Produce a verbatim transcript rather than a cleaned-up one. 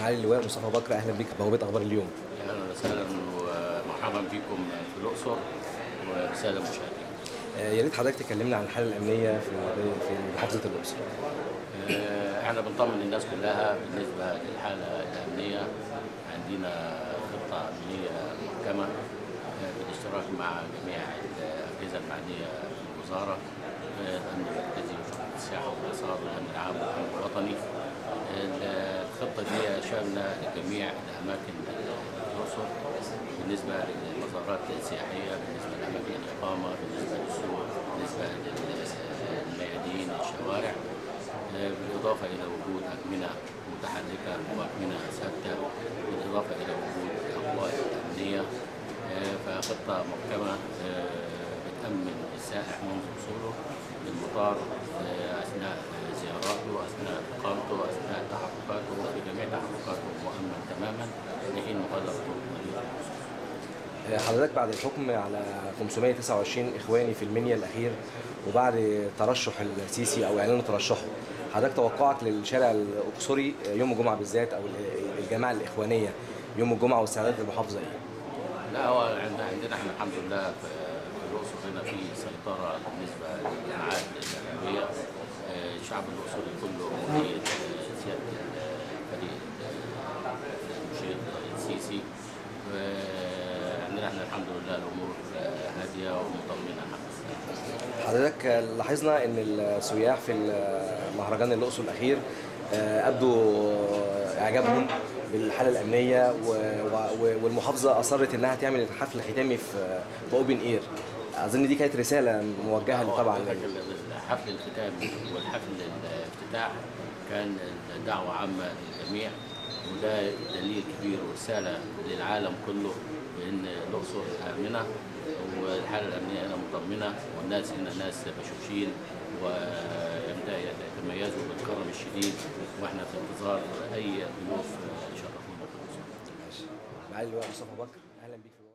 معالي اللواء مصطفى بكر، اهلا بك في بوابه اخبار اليوم. اهلا وسهلا ومرحبا بكم في الاقصر وبالساده المشاهدين. آه يا ريت حضرتك تكلمنا عن الحاله الامنيه في في محافظه الاقصر. آه احنا بنطمن الناس كلها بالنسبه للحاله الامنيه، عندنا خطه امنيه محكمه آه بالاشتراك مع جميع الاجهزه المعنيه في الوزاره، الامن المركزي وشؤون السياحه والاثار والامن العام والامن الوطني. الخطة دي شاملة لجميع الأماكن الأقصر، بالنسبة للمزارات السياحية، بالنسبة لأماكن الإقامة، بالنسبة للسوق، بالنسبة للميادين، الشوارع، بالإضافة إلى وجود أكمنة متحركة وأكمنة ثابتة، بالإضافة إلى وجود أقوال أمنية. فخطة محكمة بتأمن السائح منذ وصوله للمطار أثناء زياراته، أثناء إقامته، أثناء تحركاته، وفي جميع تحركاته مؤمن تماما لحين مغادرته مدينة الأقصر. حضرتك بعد الحكم على خمسمائة وتسعة وعشرين إخواني في المنيا الأخير، وبعد ترشح السيسي أو إعلان ترشحه، حضرتك توقعك للشارع الأقصري يوم الجمعة بالذات أو الجماعة الإخوانية يوم الجمعة واستعداد المحافظة إيه؟ لا، هو عندنا احنا الحمد لله الأقصر هنا في سيطرة بالنسبة للجماعات الإسلامية. الشعب الأقصري كله مؤيد سيادة الفريق المشير السيسي، وعندنا احنا الحمد لله الأمور هادية ومطمئنة. حضرتك لاحظنا إن السياح في مهرجان الأقصر الأخير أبدوا إعجابهم بالحاله الامنيه، والمحافظه اصرت انها تعمل الحفل الختامي في اوبن اير. اظن دي كانت رساله موجهه طبعا. الحفل الختامي والحفل الافتتاح كان دعوه عامه للجميع، وده دليل كبير ورساله للعالم كله بان الاقصر امنه، والحاله الامنيه هنا مطمنه، والناس هنا ناس بشوشين ويتميزوا بالكرم الشديد، واحنا في انتظار اي ضيوف. معالي اللواء مصطفى بكر، اهلا بيك.